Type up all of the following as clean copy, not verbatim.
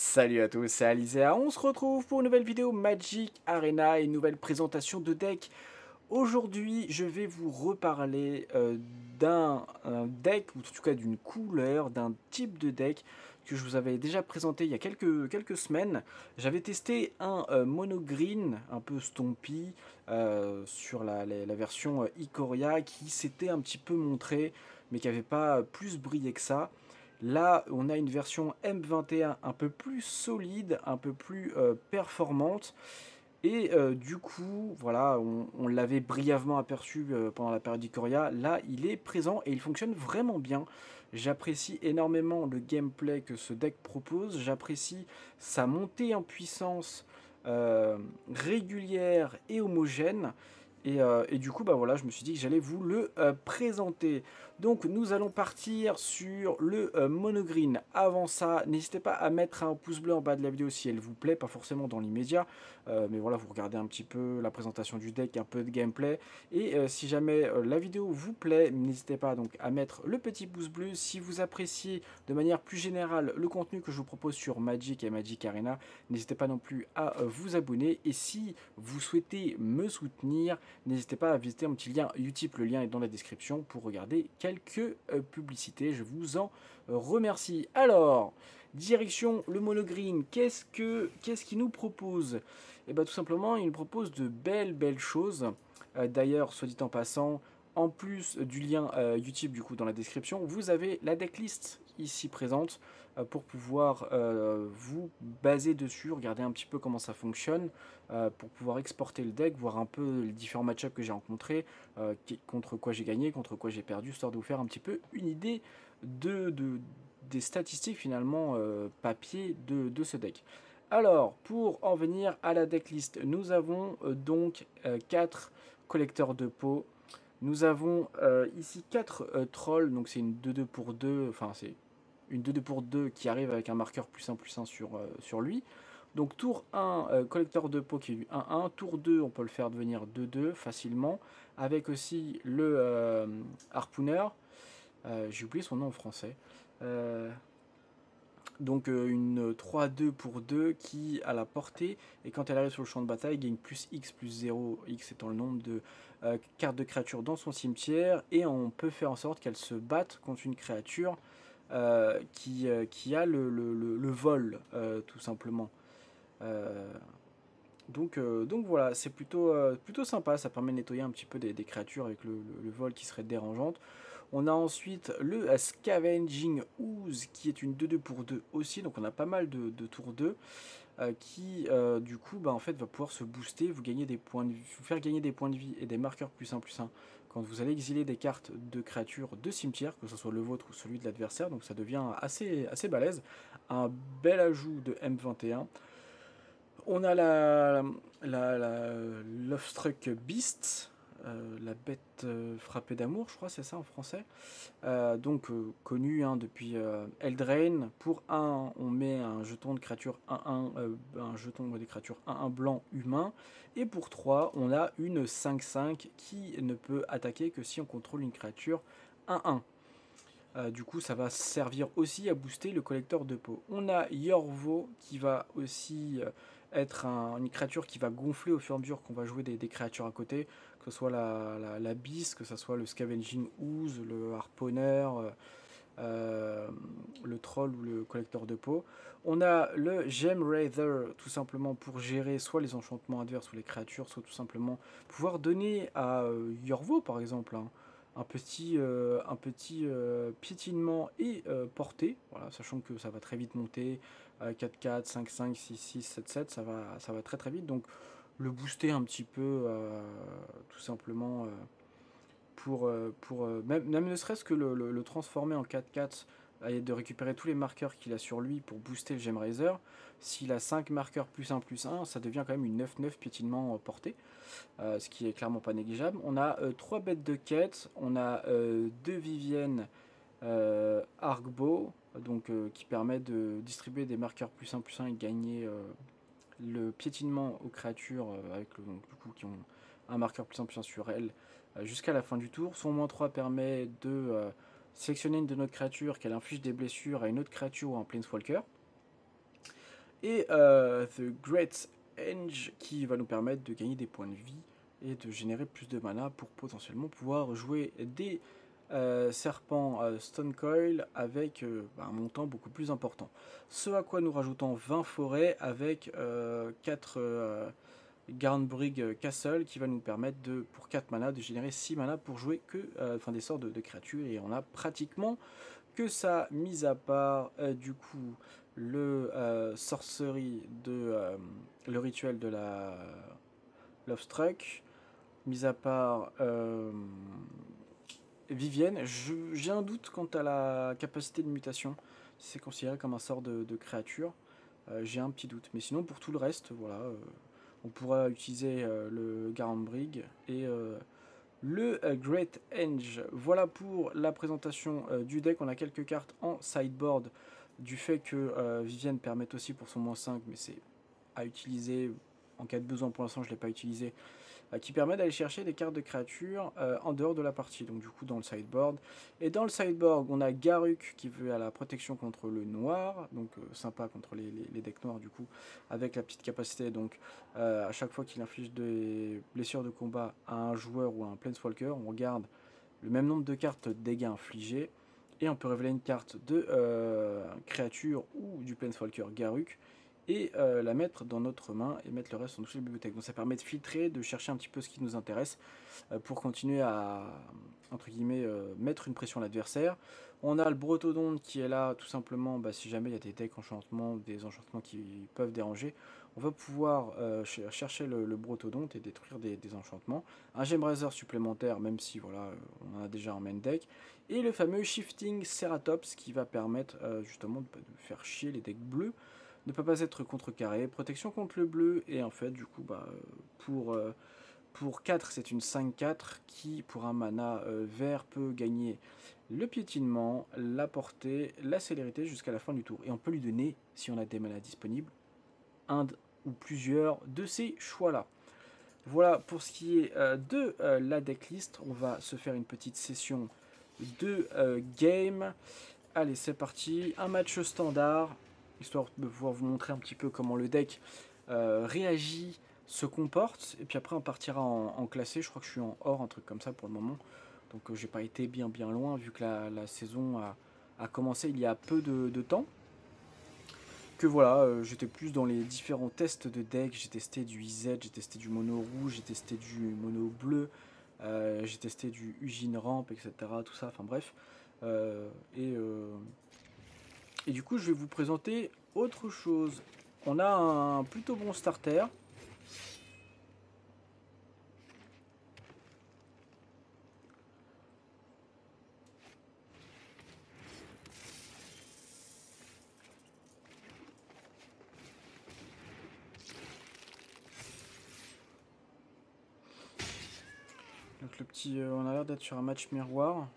Salut à tous, c'est Alizea, on se retrouve pour une nouvelle vidéo Magic Arena et une nouvelle présentation de deck. Aujourd'hui, je vais vous reparler d'un deck, ou en tout cas d'une couleur, d'un type de deck que je vous avais déjà présenté il y a quelques semaines. J'avais testé un Mono Green, un peu stompy, sur la version Ikoria, qui s'était un petit peu montrée, mais qui n'avait pas plus brillé que ça. Là, on a une version M21 un peu plus solide, un peu plus performante. Et du coup, voilà, on l'avait brièvement aperçu pendant la période d'Ikoria. Là, il est présent et il fonctionne vraiment bien. J'apprécie énormément le gameplay que ce deck propose. J'apprécie sa montée en puissance régulière et homogène. Et du coup, bah voilà, je me suis dit que j'allais vous le présenter. Donc, nous allons partir sur le Mono Green. Avant ça, n'hésitez pas à mettre un pouce bleu en bas de la vidéo si elle vous plaît, pas forcément dans l'immédiat. Mais voilà, vous regardez un petit peu la présentation du deck, un peu de gameplay. Et si jamais la vidéo vous plaît, n'hésitez pas donc à mettre le petit pouce bleu. Si vous appréciez de manière plus générale le contenu que je vous propose sur Magic et Magic Arena, n'hésitez pas non plus à vous abonner. Et si vous souhaitez me soutenir, n'hésitez pas à visiter mon petit lien UTIP, le lien est dans la description pour regarder quelques publicités, je vous en remercie. Alors, direction le Mono Green, qu'est-ce qu'il nous propose? Et bien tout simplement, il nous propose de belles choses. D'ailleurs, soit dit en passant, en plus du lien UTIP du coup dans la description, vous avez la decklist ici présente pour pouvoir vous baser dessus, regarder un petit peu comment ça fonctionne, pour pouvoir exporter le deck, voir un peu les différents match-ups que j'ai rencontrés, contre quoi j'ai gagné, contre quoi j'ai perdu, histoire de vous faire un petit peu une idée des statistiques finalement papier de ce deck. Alors, pour en venir à la decklist, nous avons donc 4 collecteurs de peau. Nous avons ici 4 trolls, donc c'est une 2-2 pour 2, enfin c'est une 2-2 pour 2 qui arrive avec un marqueur +1/+1 sur lui. Donc tour 1, collecteur de peau qui est du 1-1, tour 2 on peut le faire devenir 2-2 facilement, avec aussi le harpoonneur, j'ai oublié son nom en français, donc une 3-2 pour 2 qui a la portée, et quand elle arrive sur le champ de bataille, gagne +X + 0, X étant le nombre de cartes de créatures dans son cimetière, et on peut faire en sorte qu'elle se batte contre une créature qui a le vol, tout simplement. Donc voilà, c'est plutôt sympa, ça permet de nettoyer un petit peu des créatures avec le vol qui serait dérangeante. On a ensuite le Scavenging Ooze qui est une 2-2 pour 2 aussi, donc on a pas mal de tours 2 qui du coup bah, en fait, va pouvoir se booster, vous faire gagner des points de vie et des marqueurs +1/+1 quand vous allez exiler des cartes de créatures de cimetière, que ce soit le vôtre ou celui de l'adversaire, donc ça devient assez balèze, un bel ajout de M21. On a la Lovestruck Beast, la bête frappée d'amour, je crois, c'est ça en français. Donc connue hein, depuis Eldraine. Pour 1, on met un jeton de créature 1-1, un jeton des créatures 1-1 blanc humain. Et pour 3, on a une 5-5 qui ne peut attaquer que si on contrôle une créature 1-1. Du coup, ça va servir aussi à booster le collecteur de peau. On a Yorvo qui va aussi être une créature qui va gonfler au fur et à mesure qu'on va jouer des créatures à côté, que ce soit la Beast, que ce soit le Scavenging Ooze, le Harponneur, le Troll ou le Collecteur de Peau. On a le Gem Raider, tout simplement pour gérer soit les enchantements adverses ou les créatures, soit tout simplement pouvoir donner à Yorvo par exemple, hein, un petit piétinement et portée, voilà, sachant que ça va très vite monter, 4-4, 5-5, 6-6, 7-7, ça va très vite, donc le booster un petit peu, tout simplement, pour même ne serait-ce que le transformer en 4-4, et de récupérer tous les marqueurs qu'il a sur lui pour booster le Gemrazer. S'il a 5 marqueurs +1/+1, ça devient quand même une 9-9 piétinement portée, ce qui est clairement pas négligeable. On a 3 bêtes de quête, on a 2 Vivien Arcbow, donc qui permet de distribuer des marqueurs +1/+1 et gagner le piétinement aux créatures avec donc, du coup, qui ont un marqueur +1/+1 sur elles jusqu'à la fin du tour. Son -3 permet de sélectionner une de nos créatures, qu'elle inflige des blessures à une autre créature ou à un Planeswalker. et The Great Henge qui va nous permettre de gagner des points de vie et de générer plus de mana pour potentiellement pouvoir jouer des serpents Stone Coil avec un montant beaucoup plus important. Ce à quoi nous rajoutons 20 forêts avec 4 Garenbrig Castle qui va nous permettre de, pour 4 mana de générer 6 mana pour jouer que des sortes de créatures, et on a pratiquement que ça, mis à part du coup le sorcerie de le rituel de la Lovestruck, mis à part Vivien. J'ai un doute quant à la capacité de mutation, si c'est considéré comme un sort de créature, j'ai un petit doute, mais sinon pour tout le reste, voilà, on pourra utiliser le Garenbrig et le Great Henge. Voilà pour la présentation du deck. On a quelques cartes en sideboard du fait que Vivien permet aussi pour son -5, mais c'est à utiliser en cas de besoin, pour l'instant je ne l'ai pas utilisé, qui permet d'aller chercher des cartes de créatures en dehors de la partie, donc du coup dans le sideboard. Et dans le sideboard, on a Garruk qui veut à la protection contre le noir, donc sympa contre les decks noirs du coup, avec la petite capacité, donc à chaque fois qu'il inflige des blessures de combat à un joueur ou à un planeswalker, on regarde le même nombre de cartes dégâts infligés, et on peut révéler une carte de créature ou du planeswalker Garruk, et la mettre dans notre main et mettre le reste en dessous de la bibliothèque. Donc ça permet de filtrer, de chercher un petit peu ce qui nous intéresse pour continuer à, entre guillemets, mettre une pression à l'adversaire. On a le Brotodonte qui est là tout simplement, si jamais il y a des decks enchantements ou des enchantements qui peuvent déranger, on va pouvoir chercher le Brotodonte et détruire des enchantements. Un Gemrazer supplémentaire, même si voilà, on en a déjà en main deck. Et le fameux Shifting Ceratops qui va permettre justement de faire chier les decks bleus, ne peut pas être contrecarré, protection contre le bleu, et en fait du coup pour 4 c'est une 5-4 qui pour un mana vert peut gagner le piétinement, la portée, la célérité jusqu'à la fin du tour, et on peut lui donner, si on a des manas disponibles, un ou plusieurs de ces choix là. Voilà pour ce qui est de la decklist. On va se faire une petite session de game. Allez, c'est parti, un match standard, histoire de pouvoir vous montrer un petit peu comment le deck réagit, se comporte, et puis après on partira en classé. Je crois que je suis en or, un truc comme ça pour le moment, donc j'ai pas été bien loin, vu que la saison a commencé il y a peu de temps, que voilà, j'étais plus dans les différents tests de deck. J'ai testé du IZ, j'ai testé du mono rouge, j'ai testé du mono bleu, j'ai testé du Ugin ramp, etc, tout ça, enfin bref, et du coup je vais vous présenter autre chose. On a un plutôt bon starter. Donc le petit, on a l'air d'être sur un match miroir.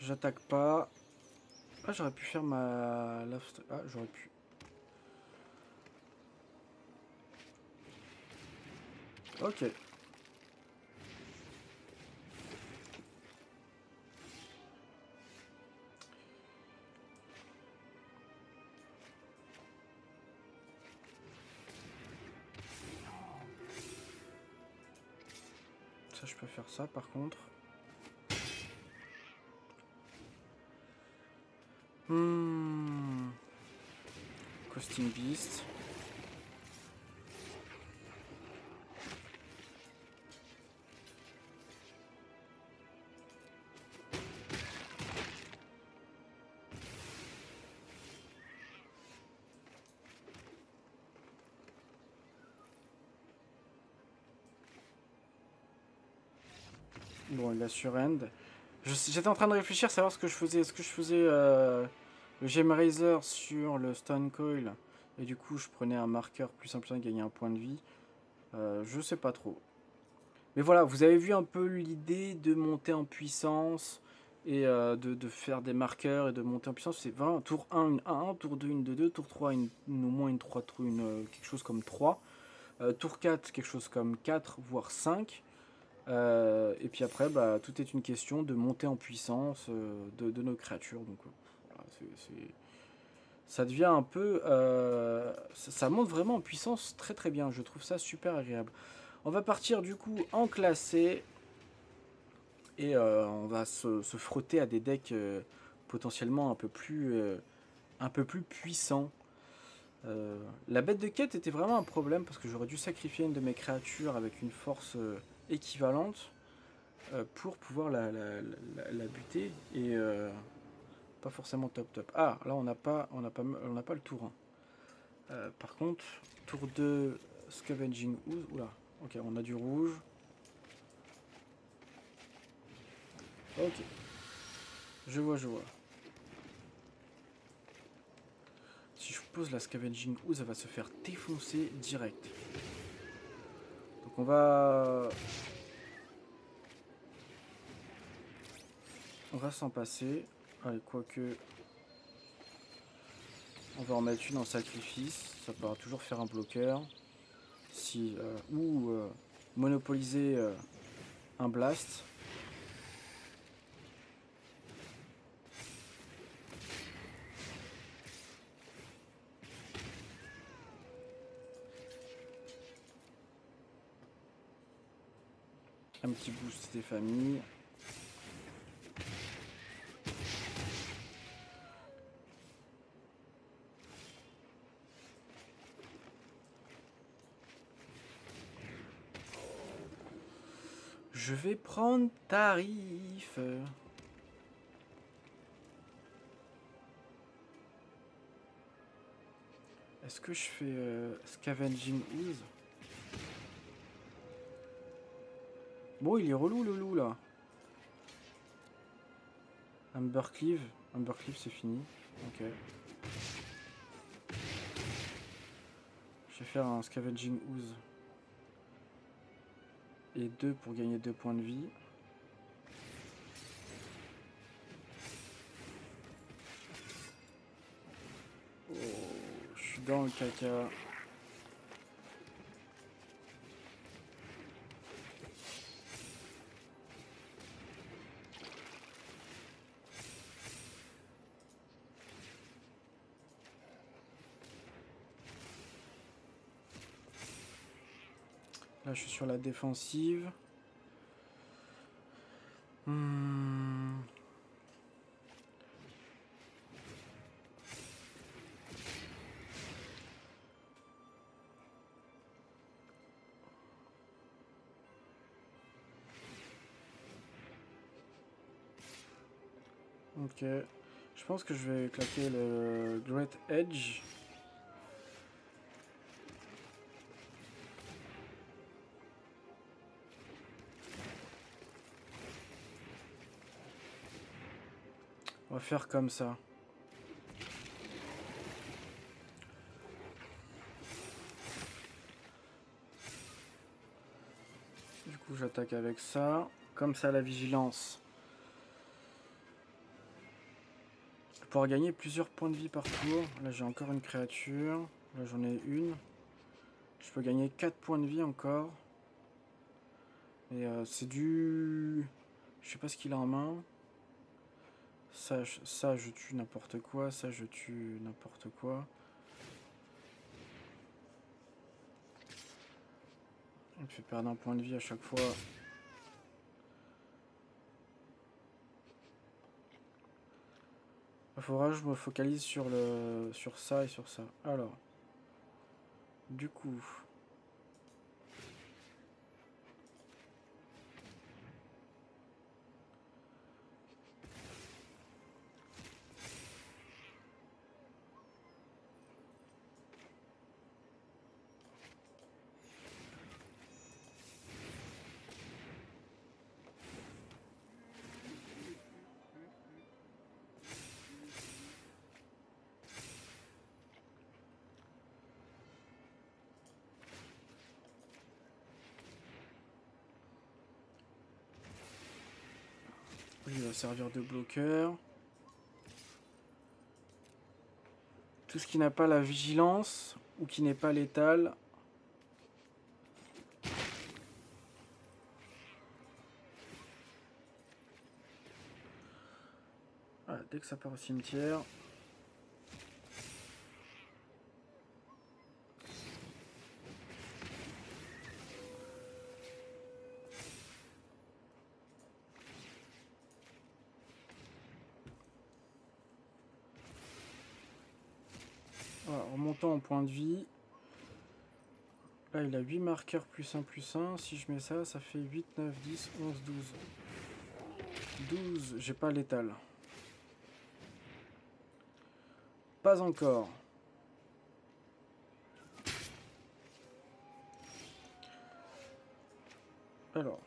J'attaque pas. Ah, j'aurais pu faire ma... Ah, j'aurais pu. Ok. Ça, je peux faire ça par contre. Costing Beast. Bon, il a surrend. J'étais en train de réfléchir, savoir ce que je faisais. Est-ce que je faisais le Gemrazer sur le Stone Coil et du coup je prenais un marqueur plus simple et gagnais un point de vie? Je sais pas trop. Mais voilà, vous avez vu un peu l'idée de monter en puissance, et de faire des marqueurs et de monter en puissance, c'est 20, tour 1 une 1-1, tour 2 une 2-2, tour 3 une au moins une 3, quelque chose comme 3, tour 4 quelque chose comme 4 voire 5, et puis après bah, tout est une question de montée en puissance de nos créatures, donc voilà, ça devient un peu, ça monte vraiment en puissance très très bien, je trouve ça super agréable. On va partir du coup en classé. Et on va se frotter à des decks potentiellement un peu plus puissants. La bête de quête était vraiment un problème parce que j'aurais dû sacrifier une de mes créatures avec une force équivalente pour pouvoir la buter. Et pas forcément top. Ah, là on n'a pas le tour 1. Par contre, tour 2, Scavenging Ooze. Oula, ok, on a du rouge. Ok, je vois. Si je pose la Scavenging Ooze, elle va se faire défoncer direct. Donc on va s'en passer. Allez, quoique, on va en mettre une en sacrifice. Ça pourra toujours faire un bloqueur. Si, ou monopoliser un blast. Un petit boost des familles. Je vais prendre tarif. Est-ce que je fais Scavenging Ooze? Bon, il est relou le loup là. Embercleave c'est fini. Ok. Je vais faire un Scavenging Ooze. Et 2 pour gagner 2 points de vie. Oh, je suis dans le caca. Là, je suis sur la défensive. Ok. Je pense que je vais claquer le Great Henge. On va faire comme ça. Du coup, j'attaque avec ça. Comme ça, la vigilance. Je vais pouvoir gagner plusieurs points de vie par tour. Là, j'ai encore une créature. Là, j'en ai une. Je peux gagner 4 points de vie encore. Et c'est du... Je sais pas ce qu'il a en main. Ça, je tue n'importe quoi. Ça, je tue n'importe quoi. Il me fait perdre un point de vie à chaque fois. Il faudra que je me focalise sur ça et sur ça. Alors, du coup... il va servir de bloqueur. Tout ce qui n'a pas la vigilance ou qui n'est pas létal. Voilà, dès que ça part au cimetière. En point de vie, là il a 8 marqueurs +1/+1. Si je mets ça, ça fait 8, 9, 10, 11, 12. 12, j'ai pas létal, pas encore. Alors,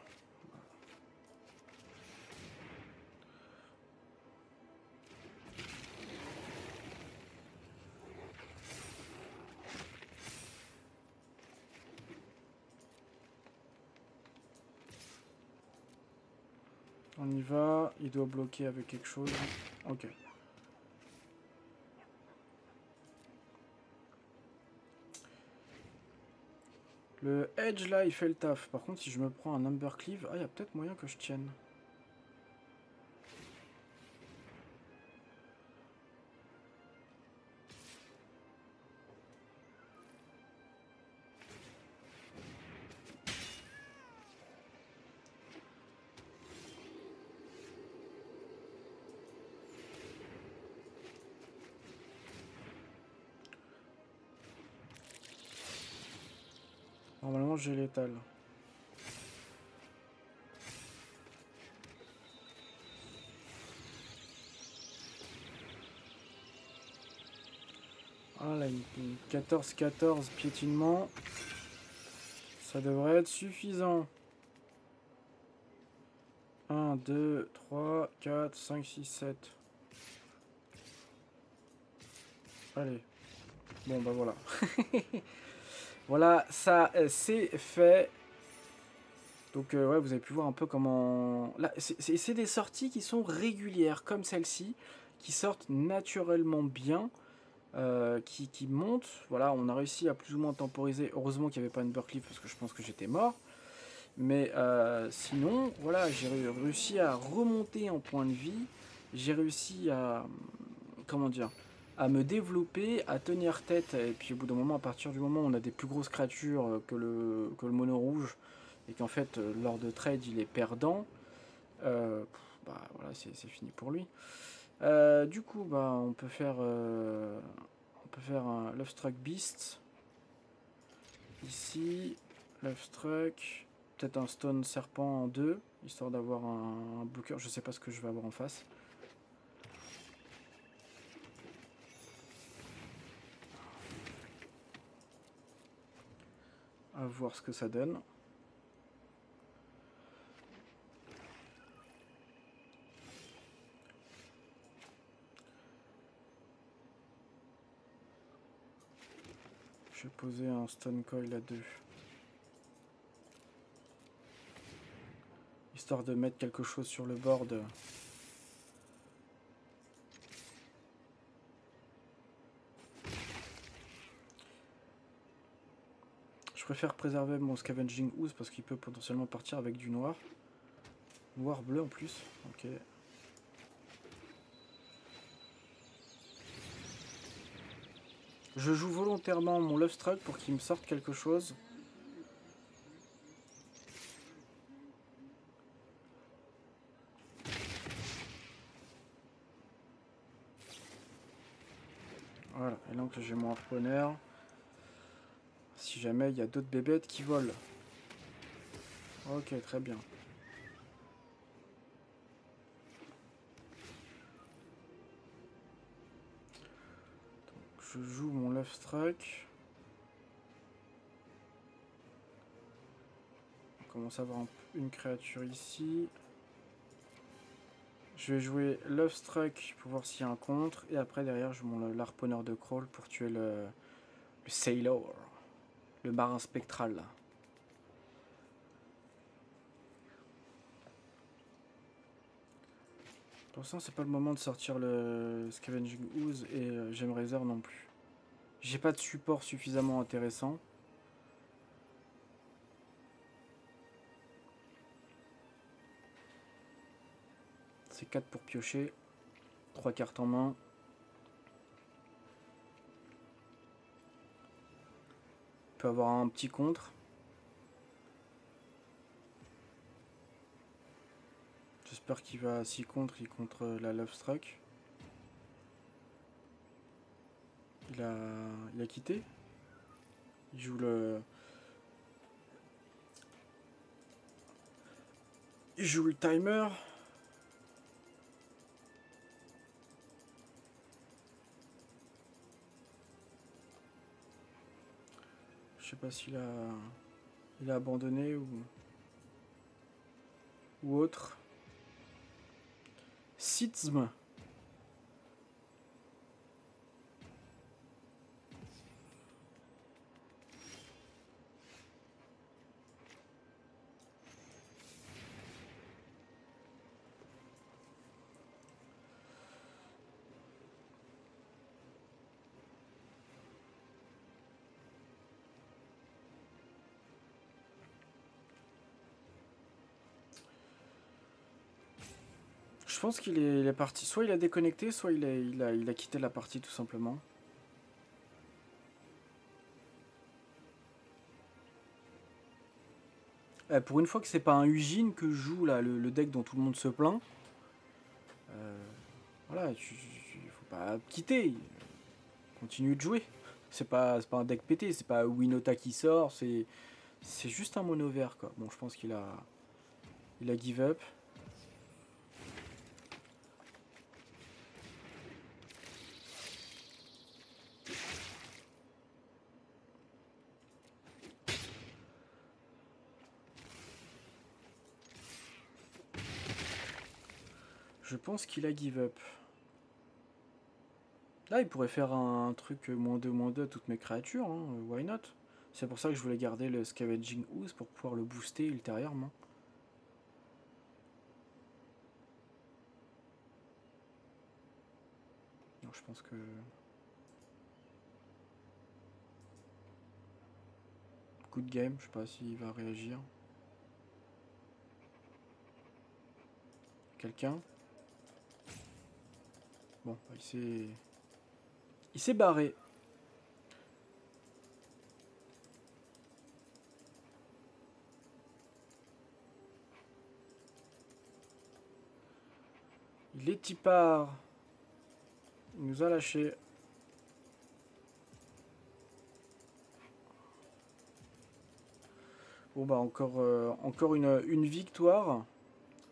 on y va, il doit bloquer avec quelque chose. Ok. Le Hedge là, il fait le taf. Par contre, si je me prends un Embercleave, ah, il y a peut-être moyen que je tienne. Normalement j'ai létal. Ah là, une 14-14 piétinement. Ça devrait être suffisant. 1, 2, 3, 4, 5, 6, 7. Allez. Bon bah voilà. Voilà, ça c'est fait. Donc ouais, vous avez pu voir un peu comment... Là, c'est des sorties qui sont régulières, comme celle-ci, qui sortent naturellement bien, qui montent. Voilà, on a réussi à plus ou moins temporiser. Heureusement qu'il n'y avait pas une Embercleave parce que je pense que j'étais mort. Mais sinon, voilà, j'ai réussi à remonter en point de vie. J'ai réussi à... Comment dire ? À me développer, à tenir tête, et puis au bout d'un moment, à partir du moment où on a des plus grosses créatures que le mono rouge, et qu'en fait, lors de trade, il est perdant, bah voilà, c'est fini pour lui. Du coup, bah, on peut faire un Lovestruck Beast, ici, Lovestruck, peut-être un Stone Serpent en 2, histoire d'avoir un bloqueur, je sais pas ce que je vais avoir en face. À voir ce que ça donne. Je vais poser un Stone Coil à 2. Histoire de mettre quelque chose sur le board. Je préfère préserver mon Scavenging Ooze parce qu'il peut potentiellement partir avec du noir. Noir bleu en plus. Ok. Je joue volontairement mon Lovestruck pour qu'il me sorte quelque chose. Voilà. Et donc j'ai mon harponneur. Si jamais il y a d'autres bébêtes qui volent. Ok, très bien. Donc, je joue mon Lovestruck. On commence à avoir une créature ici. Je vais jouer Lovestruck pour voir s'il y a un contre. Et après, derrière, je joue mon harponneur de crawl pour tuer le Sailor. Le marin spectral. Pour l'instant, c'est pas le moment de sortir le Scavenging Ooze et Gemrazer non plus. J'ai pas de support suffisamment intéressant. C'est 4 pour piocher. 3 cartes en main. On peut avoir un petit contre. J'espère qu'il va, s'il contre, il contre la Lovestruck. Il a quitté. Il joue le... Il joue le timer. Je sais pas s'il a... Il a abandonné ou autre. Sitzm. Je pense qu'il est parti, soit il a déconnecté, soit il a quitté la partie tout simplement. Pour une fois que c'est pas un Ugin que je joue là, le deck dont tout le monde se plaint. Voilà, il faut pas quitter, continue de jouer. C'est pas un deck pété, c'est pas Winota qui sort, c'est juste un mono vert quoi. Bon, je pense qu'il a give up. Je pense qu'il a give up. Là, il pourrait faire un truc -2/-2 à toutes mes créatures. Hein. Why not? C'est pour ça que je voulais garder le Scavenging Ooze pour pouvoir le booster ultérieurement. Non, je pense que... Good game, je sais pas s'il va réagir. Quelqu'un? Bon, il s'est barré. Il est tipard. Il nous a lâché. Bon bah encore une victoire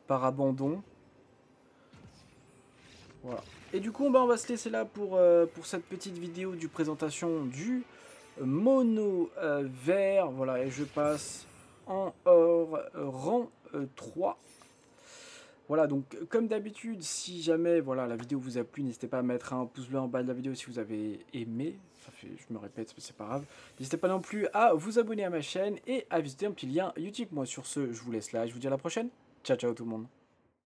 par abandon. Voilà. Et du coup, on va se laisser là pour cette petite vidéo du présentation du mono vert. Voilà, et je passe en rang 3. Voilà, donc comme d'habitude, si jamais voilà, la vidéo vous a plu, n'hésitez pas à mettre un pouce bleu en bas de la vidéo si vous avez aimé. Ça fait, je me répète, mais c'est pas grave. N'hésitez pas non plus à vous abonner à ma chaîne et à visiter un petit lien YouTube. Moi, sur ce, je vous laisse là. Je vous dis à la prochaine. Ciao, ciao tout le monde.